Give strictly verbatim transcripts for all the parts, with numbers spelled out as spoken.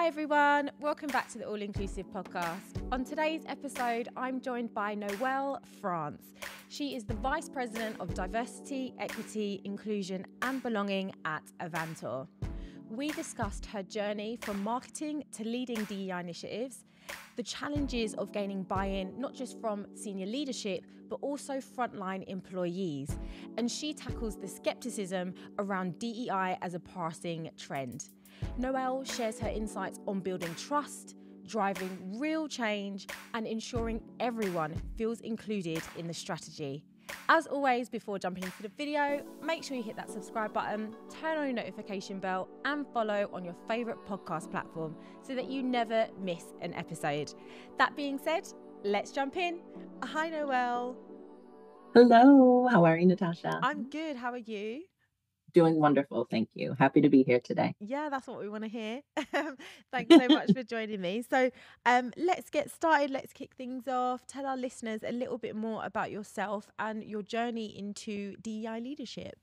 Hi everyone, welcome back to the All-Inclusive Podcast. On today's episode, I'm joined by Noëlle France. She is the Vice President of Diversity, Equity, Inclusion and Belonging at Avantor. We discussed her journey from marketing to leading D E I initiatives, the challenges of gaining buy-in, not just from senior leadership, but also frontline employees. And she tackles the skepticism around D E I as a passing trend. Noëlle shares her insights on building trust, driving real change, and ensuring everyone feels included in the strategy. As always, before jumping into the video, make sure you hit that subscribe button, turn on your notification bell, and follow on your favourite podcast platform so that you never miss an episode. That being said, let's jump in. Hi, Noëlle. Hello. How are you, Natasha? I'm good. How are you? Doing wonderful. Thank you. Happy to be here today. Yeah, that's what we want to hear. Thanks so much for joining me. So um, let's get started. Let's kick things off. Tell our listeners a little bit more about yourself and your journey into D E I leadership.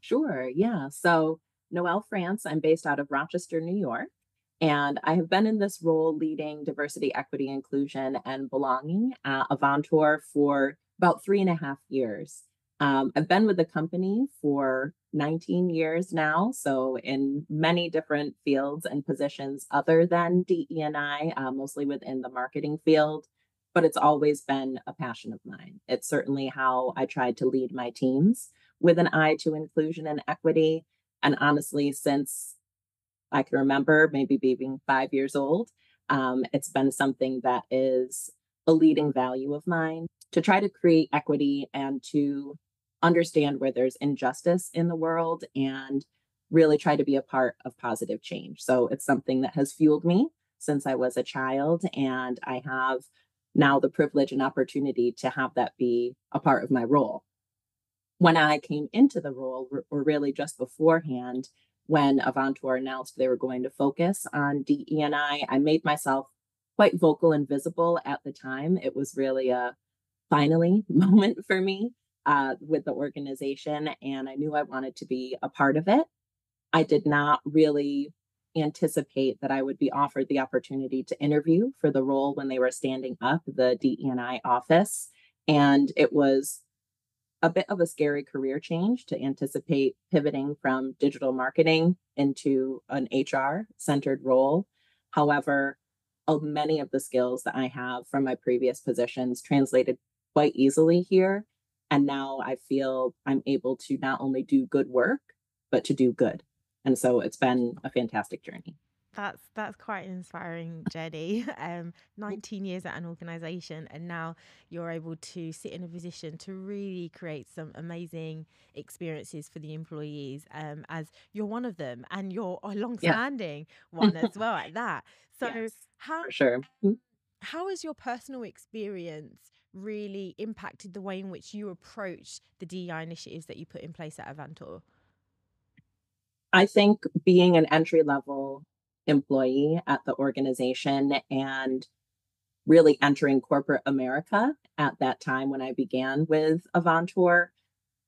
Sure. Yeah. So Noëlle France, I'm based out of Rochester, New York, and I have been in this role leading diversity, equity, inclusion and belonging at Avantor for about three and a half years. Um, I've been with the company for nineteen years now, so in many different fields and positions other than D E I, uh, mostly within the marketing field, but it's always been a passion of mine. It's certainly how I tried to lead my teams with an eye to inclusion and equity. And honestly, since I can remember maybe being five years old, um, it's been something that is a leading value of mine to try to create equity and to understand where there's injustice in the world and really try to be a part of positive change. So it's something that has fueled me since I was a child, and I have now the privilege and opportunity to have that be a part of my role. When I came into the role, or really just beforehand, when Avantor announced they were going to focus on D E I, I made myself quite vocal and visible at the time. It was really a finally moment for me. Uh, with the organization, and I knew I wanted to be a part of it. I did not really anticipate that I would be offered the opportunity to interview for the role when they were standing up the D E I office. And it was a bit of a scary career change to anticipate pivoting from digital marketing into an H R-centered role. However, many of the skills that I have from my previous positions translated quite easily here. And now I feel I'm able to not only do good work, but to do good. And so it's been a fantastic journey. That's that's quite an inspiring journey. Um, nineteen years at an organization, and now you're able to sit in a position to really create some amazing experiences for the employees, um, as you're one of them, and you're a long-standing yeah. one as well at that. So yes, how for sure. How has your personal experience really impacted the way in which you approach the D E I initiatives that you put in place at Avantor? I think being an entry-level employee at the organization and really entering corporate America at that time when I began with Avantor,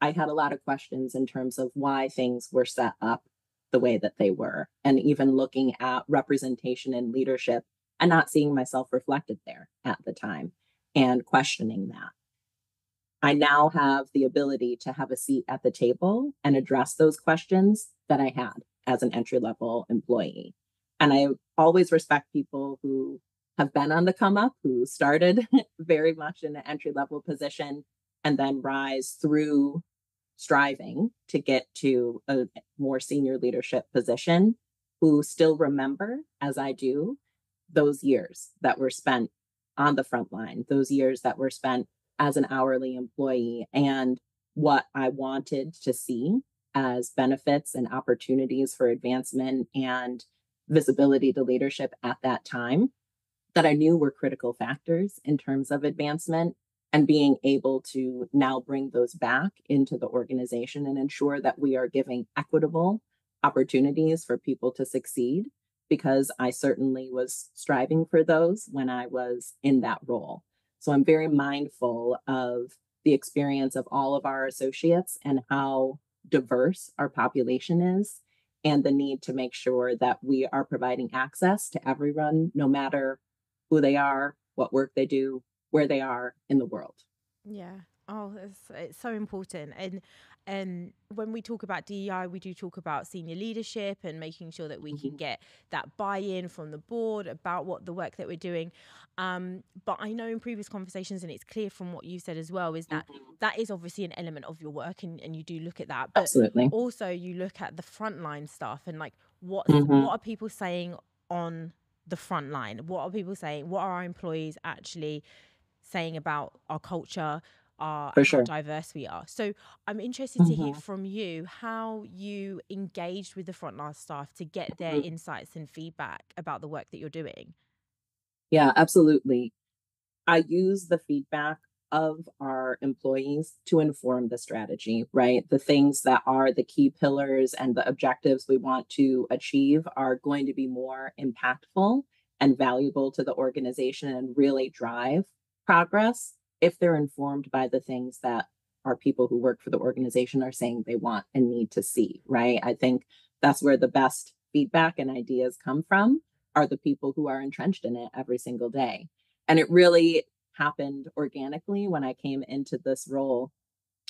I had a lot of questions in terms of why things were set up the way that they were, and even looking at representation and leadership and not seeing myself reflected there at the time, and questioning that. I now have the ability to have a seat at the table and address those questions that I had as an entry-level employee. And I always respect people who have been on the come up, who started very much in an entry-level position and then rise through striving to get to a more senior leadership position, who still remember, as I do, those years that were spent on the front line, those years that were spent as an hourly employee, and what I wanted to see as benefits and opportunities for advancement and visibility to leadership at that time, that I knew were critical factors in terms of advancement, and being able to now bring those back into the organization and ensure that we are giving equitable opportunities for people to succeed, because I certainly was striving for those when I was in that role. So I'm very mindful of the experience of all of our associates and how diverse our population is, and the need to make sure that we are providing access to everyone, no matter who they are, what work they do, where they are in the world. Yeah. Oh, it's, it's so important. And and when we talk about D E I, we do talk about senior leadership and making sure that we mm-hmm. can get that buy-in from the board about what the work that we're doing. Um, but I know in previous conversations, and it's clear from what you said as well, is that mm-hmm. that is obviously an element of your work, and, and you do look at that. But absolutely. Also, you look at the frontline staff and like what mm-hmm. what are people saying on the front line? What are people saying? What are our employees actually saying about our culture? Are sure. How diverse we are. So I'm interested mm-hmm. to hear from you how you engaged with the frontline staff to get their mm-hmm. insights and feedback about the work that you're doing. Yeah, absolutely. I use the feedback of our employees to inform the strategy, right? The things that are the key pillars and the objectives we want to achieve are going to be more impactful and valuable to the organization and really drive progress if they're informed by the things that our people who work for the organization are saying they want and need to see, right? I think that's where the best feedback and ideas come from, are the people who are entrenched in it every single day. And it really happened organically. When I came into this role,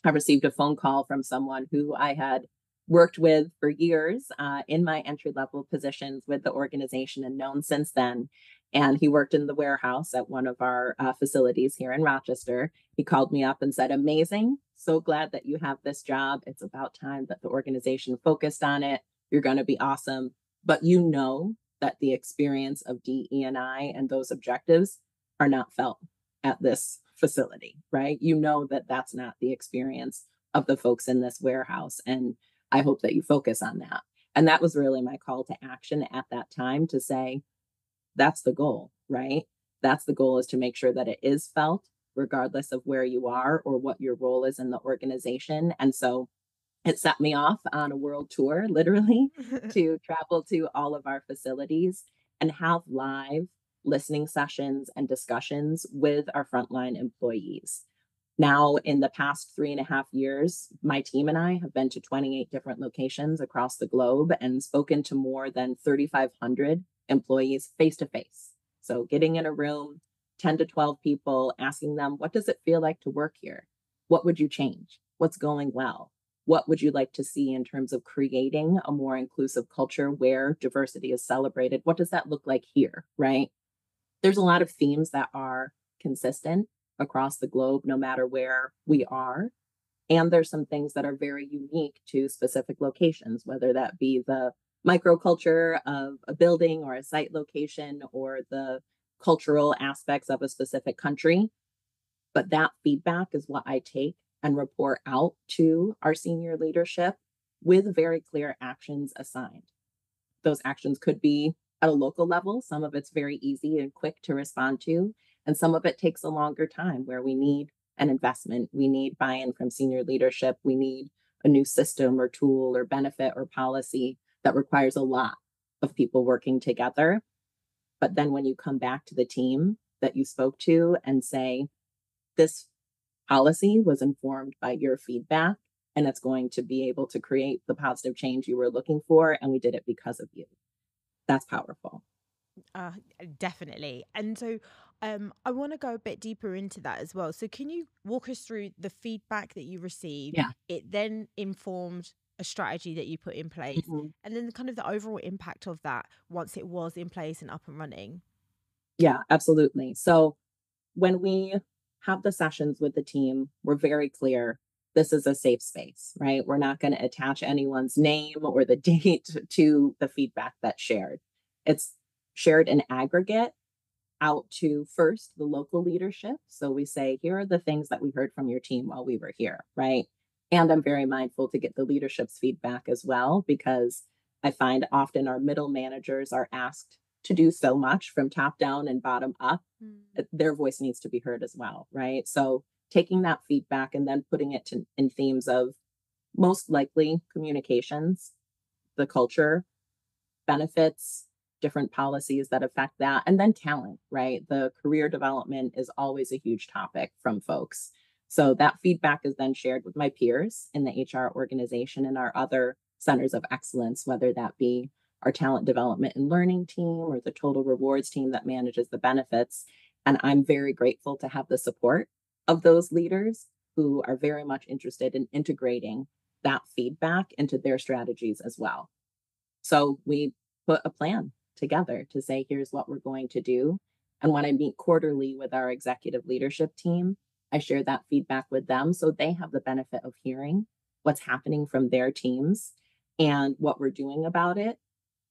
I received a phone call from someone who I had worked with for years uh, in my entry-level positions with the organization and known since then. And he worked in the warehouse at one of our uh, facilities here in Rochester. He called me up and said, amazing. So glad that you have this job. It's about time that the organization focused on it. You're going to be awesome. But you know that the experience of D E and I and those objectives are not felt at this facility, right? You know that that's not the experience of the folks in this warehouse. And I hope that you focus on that. And that was really my call to action at that time, to say, that's the goal, right? That's the goal, is to make sure that it is felt regardless of where you are or what your role is in the organization. And so it set me off on a world tour, literally, to travel to all of our facilities and have live listening sessions and discussions with our frontline employees. Now, in the past three and a half years, my team and I have been to twenty-eight different locations across the globe and spoken to more than three thousand five hundred employees face-to-face. So getting in a room, ten to twelve people, asking them, what does it feel like to work here? What would you change? What's going well? What would you like to see in terms of creating a more inclusive culture where diversity is celebrated? What does that look like here, right? There's a lot of themes that are consistent across the globe, no matter where we are. And there's some things that are very unique to specific locations, whether that be the microculture of a building or a site location or the cultural aspects of a specific country. But that feedback is what I take and report out to our senior leadership with very clear actions assigned. Those actions could be at a local level. Some of it's very easy and quick to respond to. And some of it takes a longer time, where we need an investment. We need buy-in from senior leadership. We need a new system or tool or benefit or policy that requires a lot of people working together. But then when you come back to the team that you spoke to and say, this policy was informed by your feedback, and it's going to be able to create the positive change you were looking for, and we did it because of you. That's powerful. Uh, definitely. And so um, I want to go a bit deeper into that as well. So can you walk us through the feedback that you received? Yeah. It then informed a strategy that you put in place, mm-hmm. and then kind of the overall impact of that once it was in place and up and running. Yeah, absolutely. So when we have the sessions with the team, we're very clear, this is a safe space, right? We're not going to attach anyone's name or the date to the feedback that's shared. It's shared in aggregate out to first the local leadership. So we say, here are the things that we heard from your team while we were here, right? And I'm very mindful to get the leadership's feedback as well, because I find often our middle managers are asked to do so much from top down and bottom up. Mm. Their voice needs to be heard as well, right? So taking that feedback and then putting it to, in themes of most likely communications, the culture, benefits, different policies that affect that, and then talent, right? The career development is always a huge topic from folks. So that feedback is then shared with my peers in the H R organization and our other centers of excellence, whether that be our talent development and learning team or the total rewards team that manages the benefits. And I'm very grateful to have the support of those leaders who are very much interested in integrating that feedback into their strategies as well. So we put a plan together to say, here's what we're going to do. And when I meet quarterly with our executive leadership team, I share that feedback with them so they have the benefit of hearing what's happening from their teams and what we're doing about it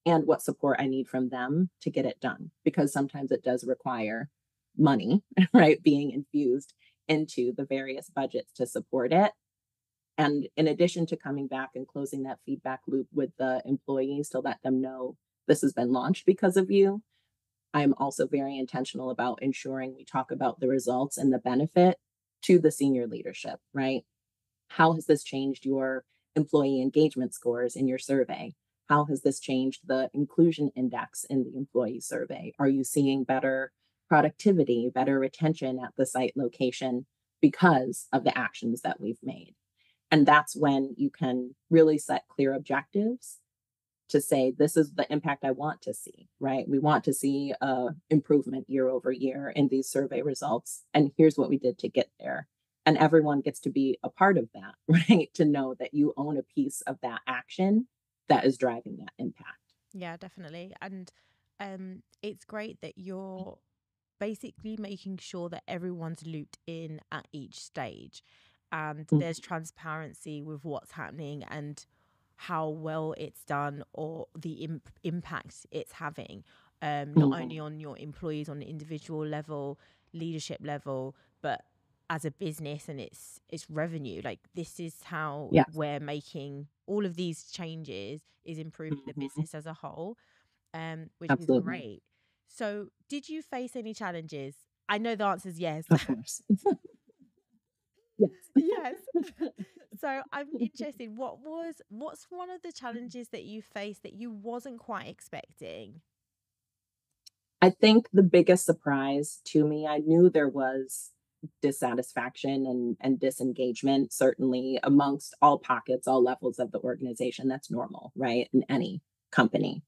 and what support I need from them to get it done. Because sometimes it does require money, right, being infused into the various budgets to support it. And in addition to coming back and closing that feedback loop with the employees to let them know this has been launched because of you, I'm also very intentional about ensuring we talk about the results and the benefit to the senior leadership, right? How has this changed your employee engagement scores in your survey? How has this changed the inclusion index in the employee survey? Are you seeing better productivity, better retention at the site location because of the actions that we've made? And that's when you can really set clear objectives to say, this is the impact I want to see, right? We want to see uh, improvement year over year in these survey results. And here's what we did to get there. And everyone gets to be a part of that, right? To know that you own a piece of that action that is driving that impact. Yeah, definitely. And um, it's great that you're basically making sure that everyone's looped in at each stage and mm-hmm. there's transparency with what's happening and how well it's done or the imp- impact it's having, um, not mm-hmm. only on your employees on the individual level, leadership level, but as a business and its its revenue. Like, this is how yes. we're making all of these changes, is improving mm-hmm. the business as a whole, um, which Absolutely. Is great. So did you face any challenges? I know the answer is yes. Of course. Yes. Yes. So I'm interested, what was, what's one of the challenges that you faced that you wasn't quite expecting? I think the biggest surprise to me, I knew there was dissatisfaction and, and disengagement, certainly amongst all pockets, all levels of the organization. That's normal, right? In any company.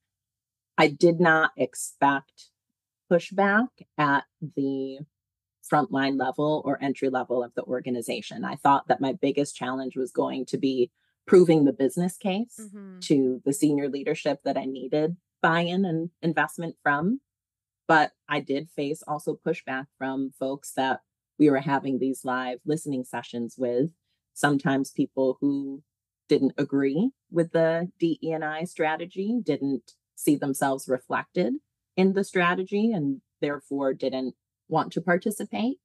I did not expect pushback at the frontline level or entry level of the organization. I thought that my biggest challenge was going to be proving the business case mm-hmm. to the senior leadership that I needed buy-in and investment from. But I did face also pushback from folks that we were having these live listening sessions with, sometimes people who didn't agree with the D E and I strategy, didn't see themselves reflected in the strategy and therefore didn't want to participate.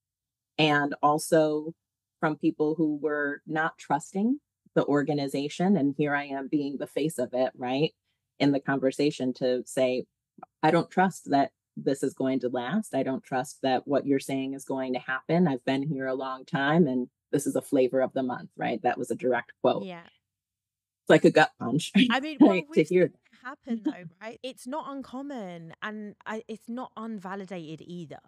And also from people who were not trusting the organization. And here I am being the face of it, right? In the conversation to say, I don't trust that this is going to last. I don't trust that what you're saying is going to happen. I've been here a long time and this is a flavor of the month, right? That was a direct quote. Yeah. It's like a gut punch. I mean, well, to hear happen though, right? It's not uncommon and I, it's not unvalidated either,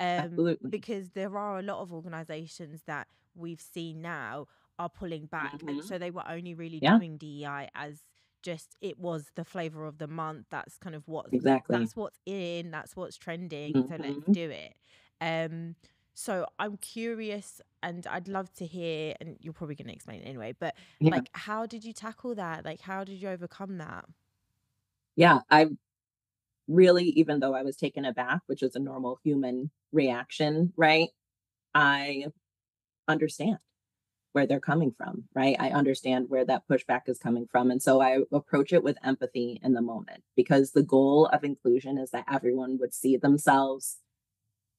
um, because there are a lot of organizations that we've seen now are pulling back mm-hmm. and so they were only really yeah. doing D E I as just it was the flavor of the month. That's kind of what's exactly that's what's in, that's what's trending, mm-hmm. so let's do it. Um, so I'm curious and I'd love to hear, and you're probably going to explain it anyway, but yeah. like, how did you tackle that? Like, how did you overcome that? Yeah, I really, even though I was taken aback, which is a normal human reaction, right? I understand where they're coming from, right? I understand where that pushback is coming from. And so I approach it with empathy in the moment, because the goal of inclusion is that everyone would see themselves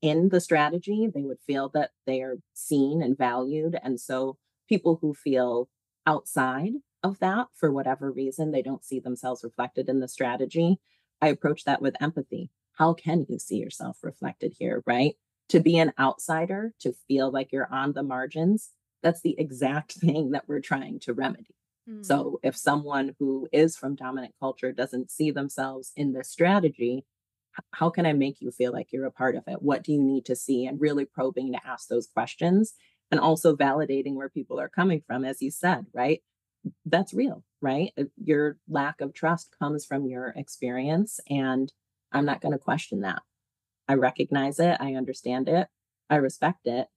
in the strategy. They would feel that they are seen and valued. And so people who feel outside of that, for whatever reason, they don't see themselves reflected in the strategy, I approach that with empathy. How can you see yourself reflected here, right? To be an outsider, to feel like you're on the margins, that's the exact thing that we're trying to remedy. Mm. So if someone who is from dominant culture doesn't see themselves in this strategy, how can I make you feel like you're a part of it? What do you need to see? And really probing to ask those questions and also validating where people are coming from, as you said, right? that's real, right? Your lack of trust comes from your experience, and I'm not going to question that. I recognize it. I understand it. I respect it.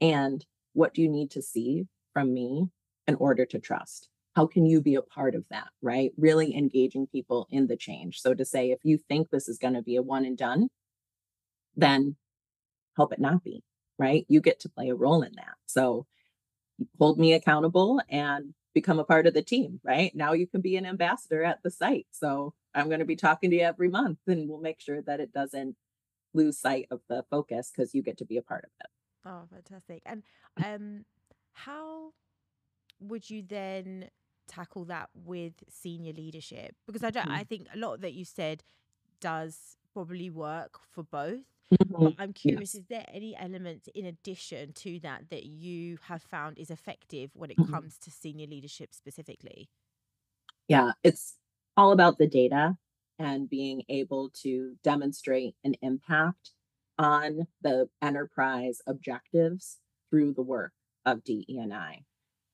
And what do you need to see from me in order to trust? How can you be a part of that, right? Really engaging people in the change. So to say, if you think this is going to be a one and done, then help it not be, right? You get to play a role in that. So hold me accountable and become a part of the team, right? Now you can be an ambassador at the site. So I'm going to be talking to you every month, and we'll make sure that it doesn't lose sight of the focus because you get to be a part of it. Oh, fantastic. And um, how would you then tackle that with senior leadership? Because I don't, mm-hmm. I think a lot that you said does probably work for both. Mm-hmm. But I'm curious, yes. Is there any elements in addition to that that you have found is effective when it mm-hmm. comes to senior leadership specifically? Yeah, it's all about the data and being able to demonstrate an impact on the enterprise objectives through the work of D E and I.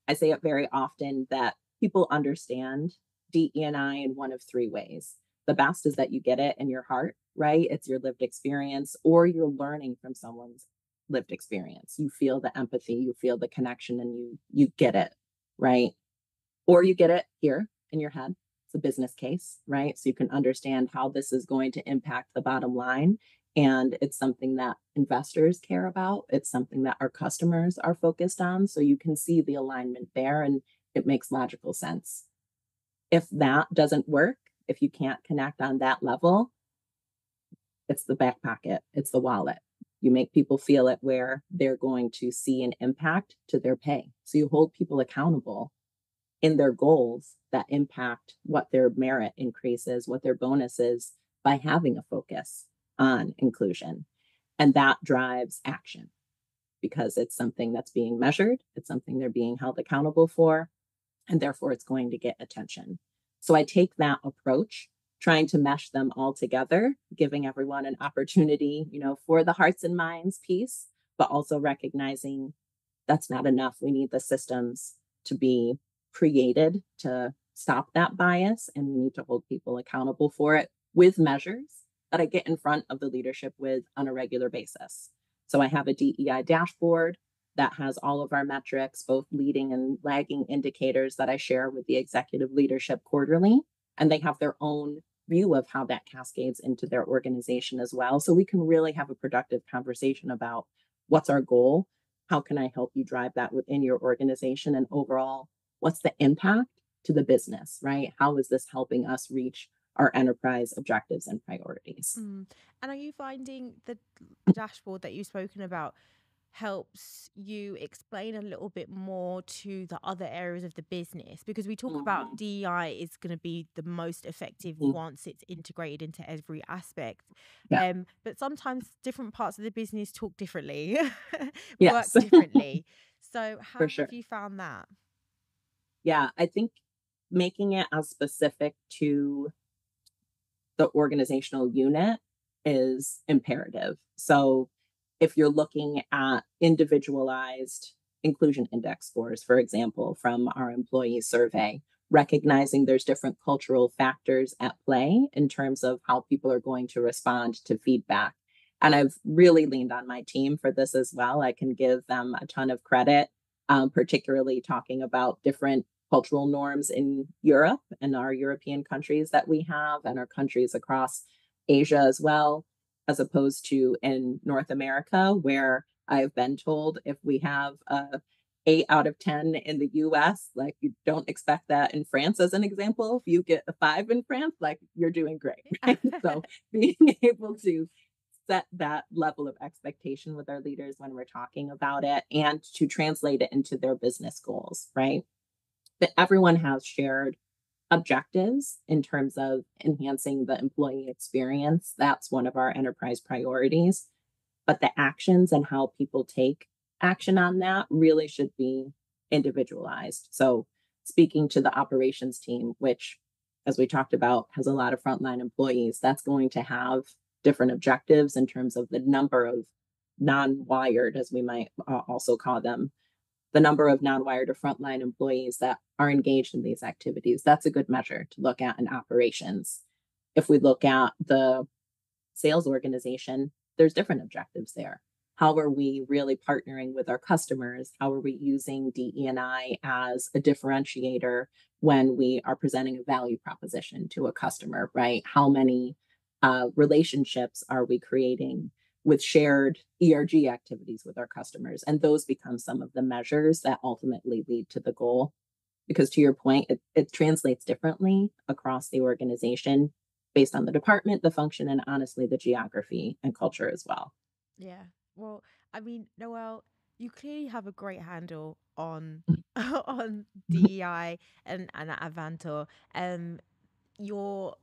I say it very often that people understand D E and I in one of three ways. The best is that you get it in your heart, right? It's your lived experience, or you're learning from someone's lived experience. You feel the empathy, you feel the connection, and you you get it, right? Or you get it here in your head. It's a business case, right? So you can understand how this is going to impact the bottom line. And it's something that investors care about. It's something that our customers are focused on. So you can see the alignment there, and it makes logical sense. If that doesn't work, if you can't connect on that level, it's the back pocket. It's the wallet. You make people feel it where they're going to see an impact to their pay. So you hold people accountable in their goals that impact what their merit increases, what their bonus is, by having a focus on inclusion. And that drives action because it's something that's being measured. It's something they're being held accountable for, and therefore it's going to get attention. So I take that approach, trying to mesh them all together, giving everyone an opportunity, you know, for the hearts and minds piece, but also recognizing that's not enough. We need the systems to be created to stop that bias, and we need to hold people accountable for it with measures that I get in front of the leadership with on a regular basis. So I have a D E I dashboard that has all of our metrics, both leading and lagging indicators, that I share with the executive leadership quarterly. And they have their own view of how that cascades into their organization as well. So we can really have a productive conversation about what's our goal? How can I help you drive that within your organization? And overall, what's the impact to the business, right? How is this helping us reach our enterprise objectives and priorities? Mm. And are you finding the dashboard that you've spoken about helps you explain a little bit more to the other areas of the business? Because we talk mm-hmm. about D E I is going to be the most effective mm-hmm. once it's integrated into every aspect. Yeah. Um, but sometimes different parts of the business talk differently, work differently. So how For sure. have you found that? Yeah, I think making it as specific to the organizational unit is imperative. So if you're looking at individualized inclusion index scores, for example, from our employee survey, recognizing there's different cultural factors at play in terms of how people are going to respond to feedback. And I've really leaned on my team for this as well. I can give them a ton of credit, um, particularly talking about different cultural norms in Europe and our European countries that we have, and our countries across Asia as well, as opposed to in North America, where I've been told if we have a eight out of ten in the U S, like, you don't expect that in France, as an example. If you get a five in France, like, you're doing great. Right? So being able to set that level of expectation with our leaders when we're talking about it, and to translate it into their business goals, right? But everyone has shared objectives in terms of enhancing the employee experience. That's one of our enterprise priorities. But the actions and how people take action on that really should be individualized. So speaking to the operations team, which, as we talked about, has a lot of frontline employees, that's going to have different objectives in terms of the number of non-wired, as we might uh, also call them, the number of non-wired or frontline employees that are engaged in these activities. That's a good measure to look at in operations. If we look at the sales organization, there's different objectives there. How are we really partnering with our customers? How are we using D E and I as a differentiator when we are presenting a value proposition to a customer, right? How many uh, relationships are we creating with shared E R G activities with our customers? And those become some of the measures that ultimately lead to the goal. Because to your point, it, it translates differently across the organization based on the department, the function, and honestly, the geography and culture as well. Yeah. Well, I mean, Noëlle, you clearly have a great handle on on D E I and, and Avantor. Um, your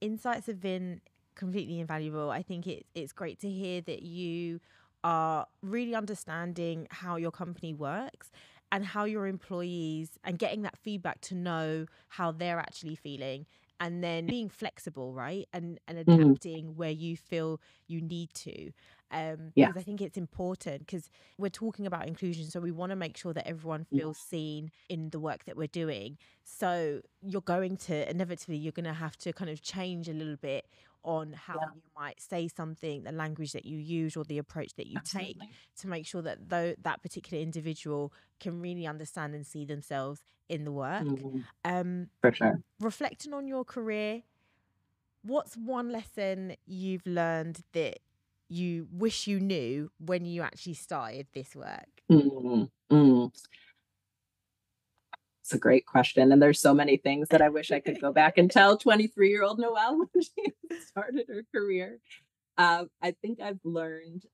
insights have been completely invaluable. I think it, it's great to hear that you are really understanding how your company works and how your employees, and getting that feedback to know how they're actually feeling. And then being flexible, right? And and adapting mm. where you feel you need to. Um, yeah. Because I think it's important, because we're talking about inclusion. So we want to make sure that everyone feels yeah. seen in the work that we're doing. So you're going to, inevitably, you're going to have to kind of change a little bit on how yeah. you might say something, the language that you use or the approach that you Absolutely. take, to make sure that though that particular individual can really understand and see themselves in the work. Mm-hmm. Um, For sure. Reflecting on your career, what's one lesson you've learned that you wish you knew when you actually started this work? Mm-hmm. Mm. It's a great question. And there's so many things that I wish I could go back and tell twenty-three-year-old Noëlle when she started her career. Uh, I think I've learned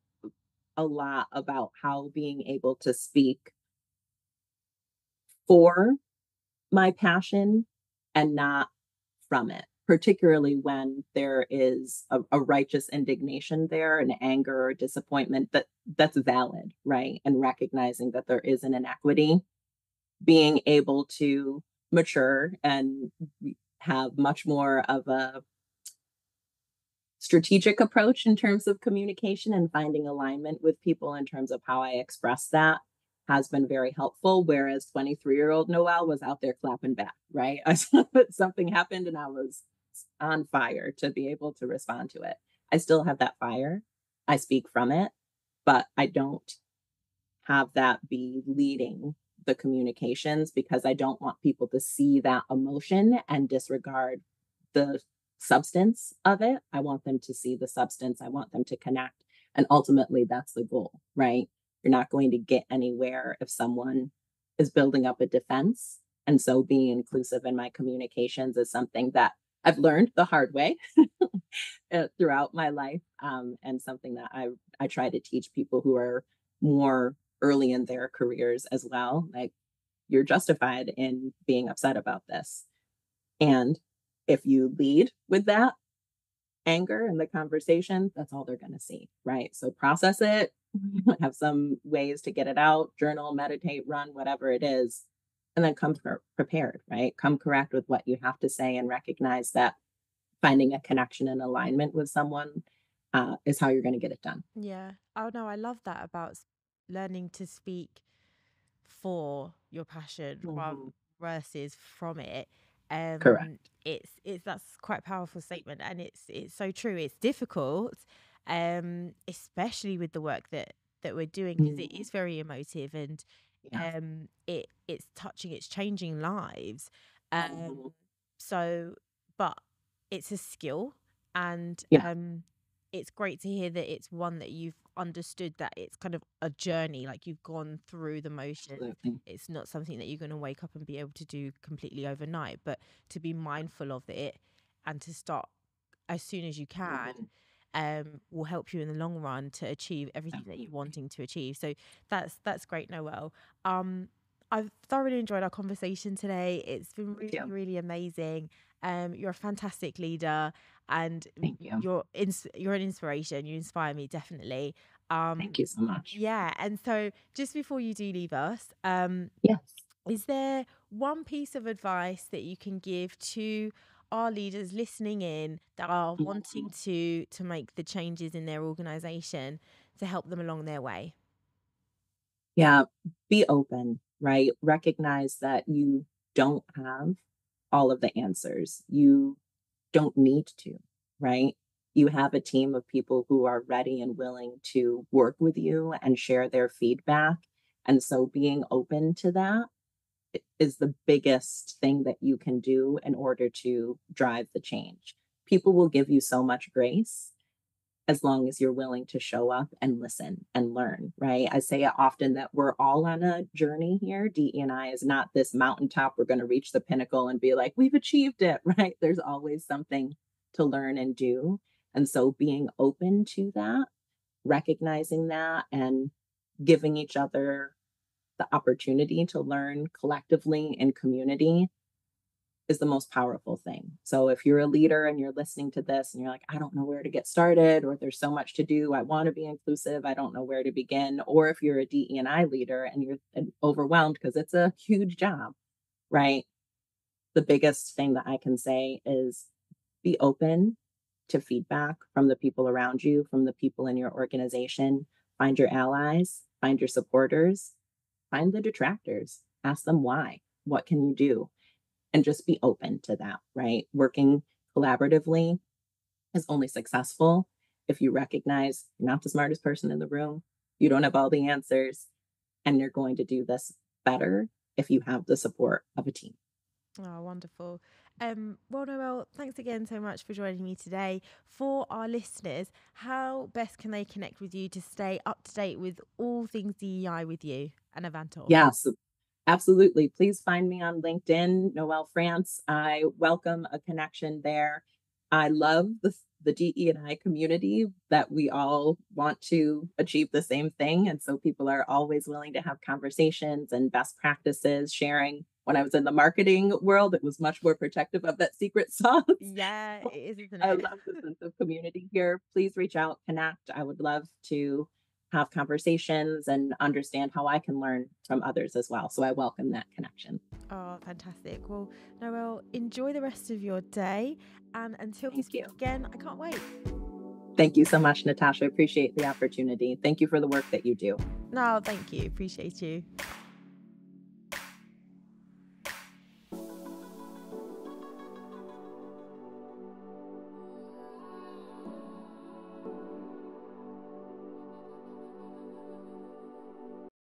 a lot about how being able to speak for my passion and not from it, particularly when there is a, a righteous indignation there, an anger or disappointment that that's valid, right? And recognizing that there is an inequity. Being able to mature and have much more of a strategic approach in terms of communication and finding alignment with people in terms of how I express that has been very helpful. Whereas twenty-three-year-old Noëlle was out there clapping back, right? I saw that something happened and I was on fire to be able to respond to it. I still have that fire. I speak from it, but I don't have that be leading the communications, because I don't want people to see that emotion and disregard the substance of it. I want them to see the substance. I want them to connect. And ultimately, that's the goal, right? You're not going to get anywhere if someone is building up a defense. And so being inclusive in my communications is something that I've learned the hard way throughout my life, um, and something that I, I try to teach people who are more early in their careers as well. Like, you're justified in being upset about this. And if you lead with that anger in the conversation, that's all they're going to see, right? So process it, have some ways to get it out, journal, meditate, run, whatever it is, and then come pre- prepared, right? Come correct with what you have to say, and recognize that finding a connection and alignment with someone uh, is how you're going to get it done. Yeah. Oh, no, I love that about learning to speak for your passion mm-hmm. rather versus from it. Um, Correct. It's it's that's quite a powerful statement, and it's it's so true. It's difficult, um, especially with the work that that we're doing, because mm-hmm. it is very emotive, and yeah. um, it it's touching, it's changing lives. Um, mm-hmm. So, but it's a skill, and yeah. um, it's great to hear that it's one that you've understood, that it's kind of a journey, like you've gone through the motion. Absolutely. It's not something that you're going to wake up and be able to do completely overnight, but to be mindful of it and to start as soon as you can um will help you in the long run to achieve everything Absolutely. that you're wanting to achieve. So that's that's great, Noëlle. um I've thoroughly enjoyed our conversation today. It's been really yeah. really amazing. Um you're a fantastic leader, and Thank you. you're ins- you're an inspiration. You inspire me, definitely. Um thank you so much. Yeah. And so just before you do leave us, um yes, is there one piece of advice that you can give to our leaders listening in that are mm-hmm. wanting to to make the changes in their organization to help them along their way? Yeah. Be open, right? Recognize that you don't have all of the answers. You don't need to, right? You have a team of people who are ready and willing to work with you and share their feedback. And so being open to that is the biggest thing that you can do in order to drive the change. People will give you so much grace as long as you're willing to show up and listen and learn, right? I say often that we're all on a journey here. D E and I is not this mountaintop. We're going to reach the pinnacle and be like, we've achieved it, right? There's always something to learn and do. And so being open to that, recognizing that, and giving each other the opportunity to learn collectively in community is the most powerful thing. So if you're a leader and you're listening to this and you're like, I don't know where to get started, or there's so much to do, I want to be inclusive, I don't know where to begin. Or if you're a D E and I leader and you're overwhelmed because it's a huge job, right? The biggest thing that I can say is be open to feedback from the people around you, from the people in your organization. Find your allies, find your supporters, find the detractors, ask them why, what can you do? And just be open to that, right? Working collaboratively is only successful if you recognize you're not the smartest person in the room, you don't have all the answers, and you're going to do this better if you have the support of a team. Oh, wonderful. Um, well, Noëlle, thanks again so much for joining me today. For our listeners, how best can they connect with you to stay up to date with all things D E I with you and Avantor? Yes, absolutely. Please find me on LinkedIn, Noëlle France. I welcome a connection there. I love the, the D E and I community, that we all want to achieve the same thing. And so people are always willing to have conversations and best practices, sharing. When I was in the marketing world, it was much more protective of that secret sauce. Yeah, it is, isn't it? I love the sense of community here. Please reach out, connect. I would love to have conversations and understand how I can learn from others as well. So I welcome that connection. Oh, fantastic. Well, Noëlle, enjoy the rest of your day. And until we speak again, I can't wait. Thank you so much, Natasha. Appreciate the opportunity. Thank you for the work that you do. No, thank you. Appreciate you.